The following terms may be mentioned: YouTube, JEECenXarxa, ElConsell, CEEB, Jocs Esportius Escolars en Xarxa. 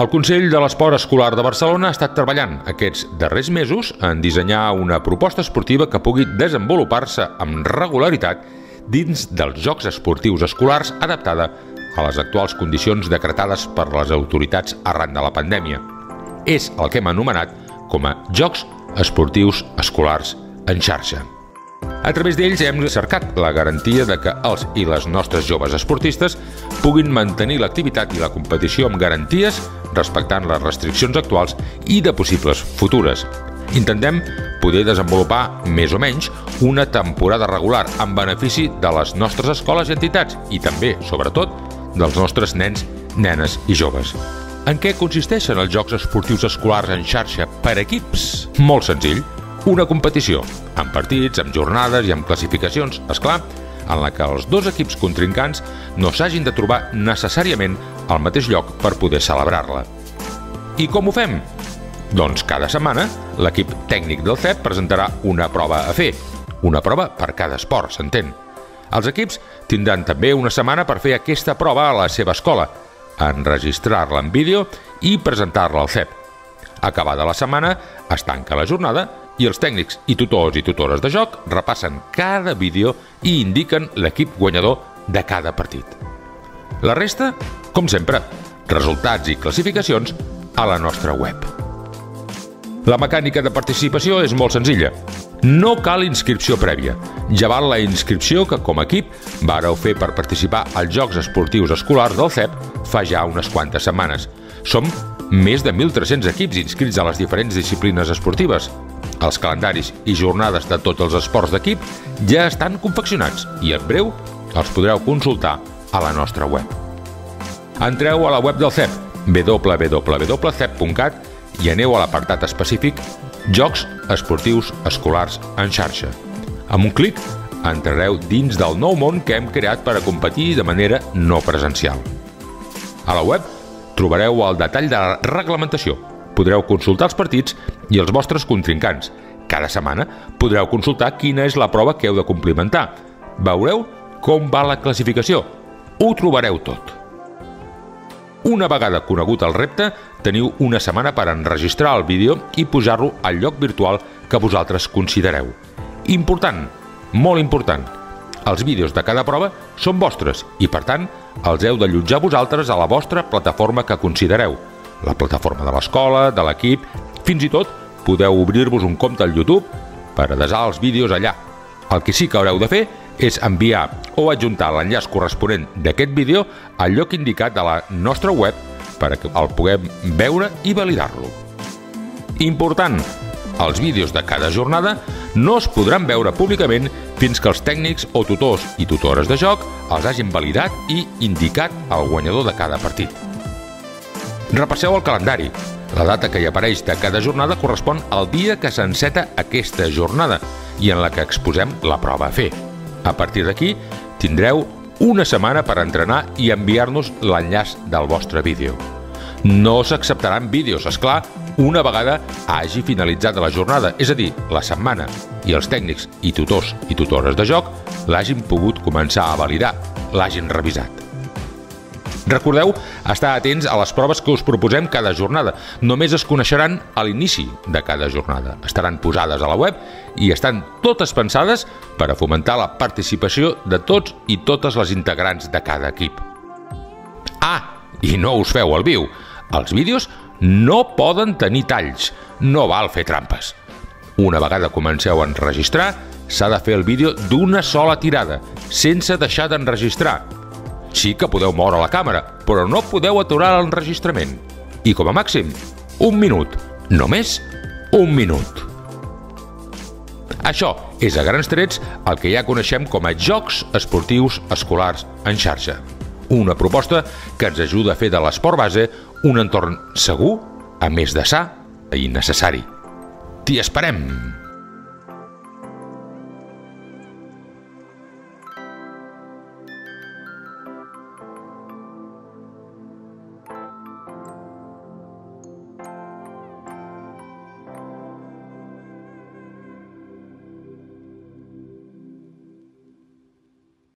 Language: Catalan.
El Consell de l'Esport Escolar de Barcelona ha estat treballant aquests darrers mesos en dissenyar una proposta esportiva que pugui desenvolupar-se amb regularitat dins dels Jocs Esportius Escolars, adaptada a les actuals condicions decretades per les autoritats arran de la pandèmia. És el que hem anomenat com a Jocs Esportius Escolars en xarxa. A través d'ells hem cercat la garantia de que els i les nostres joves esportistes puguin mantenir l'activitat i la competició amb garanties, respectant les restriccions actuals i de possibles futures. Intentem poder desenvolupar, més o menys, una temporada regular en benefici de les nostres escoles i entitats i també, sobretot, dels nostres nens, nenes i joves. En què consisteixen els jocs esportius escolars en xarxa per equips? Molt senzill. Una competició, amb partits, amb jornades i amb classificacions, és clar, en la que els dos equips contrincants no s'hagin de trobar necessàriament al mateix lloc per poder celebrar-la. I com ho fem? Doncs cada setmana l'equip tècnic del CEEB presentarà una prova a fer, una prova per cada esport, s'entén. Els equips tindran també una setmana per fer aquesta prova a la seva escola, enregistrar-la en vídeo i presentar-la al CEEB. Acabada la setmana, es tanca la jornada i els tècnics i tutors i tutores de joc repassen cada vídeo i indiquen l'equip guanyador de cada partit. La resta, com sempre, resultats i classificacions a la nostra web. La mecànica de participació és molt senzilla. No cal inscripció prèvia. Ja val la inscripció que, com a equip, vàreu fer per participar als Jocs Esportius Escolars del CEEB fa ja unes quantes setmanes. Som més de 1.300 equips inscrits a les diferents disciplines esportives. Els calendaris i jornades de tots els esports d'equip ja estan confeccionats i en breu els podreu consultar a la nostra web. Entreu a la web del CEEB, www.ceeb.cat, i aneu a l'apartat específic Jocs Esportius Escolars en xarxa. Amb un clic entrareu dins del nou món que hem creat per a competir de manera no presencial. A la web trobareu el detall de la reglamentació. Podreu consultar els partits i els vostres contrincants. Cada setmana podreu consultar quina és la prova que heu de complimentar. Veureu com va la classificació. Ho trobareu tot. Una vegada conegut el repte, teniu una setmana per enregistrar el vídeo i posar-lo al lloc virtual que vosaltres considereu. Important, molt important, els vídeos de cada prova són vostres i, per tant, els heu d'allotjar vosaltres a la vostra plataforma que considereu. La plataforma de l'escola, de l'equip... Fins i tot podeu obrir-vos un compte al YouTube per adesar els vídeos allà. El que sí que haureu de fer és enviar o adjuntar l'enllaç corresponent d'aquest vídeo al lloc indicat de la nostra web perquè el puguem veure i validar-lo. Important! Els vídeos de cada jornada no es podran veure públicament fins que els tècnics o tutors i tutores de joc els hagin validat i indicat el guanyador de cada partit. Repasseu el calendari. La data que hi apareix de cada jornada correspon al dia que s'enceta aquesta jornada i en la que exposem la prova a fer. A partir d'aquí tindreu una setmana per entrenar i enviar-nos l'enllaç del vostre vídeo. No s'acceptaran vídeos, és clar, una vegada hagi finalitzat la jornada, és a dir, la setmana, i els tècnics i tutors i tutores de joc l'hagin pogut començar a validar, l'hagin revisat. Recordeu estar atents a les proves que us proposem cada jornada. Només es coneixeran a l'inici de cada jornada. Estaran posades a la web i estan totes pensades per a fomentar la participació de tots i totes les integrants de cada equip. Ah, i no us feu al viu. Els vídeos no poden tenir talls. No val fer trampes. Una vegada comenceu a enregistrar, s'ha de fer el vídeo d'una sola tirada, sense deixar d'enregistrar. Sí que podeu moure la càmera, però no podeu aturar l'enregistrament. I com a màxim, un minut. Només un minut. Això és a grans trets el que ja coneixem com a Jocs Esportius Escolars en xarxa. Una proposta que ens ajuda a fer de l'esport base un entorn segur, a més de sa i necessari. T'hi esperem!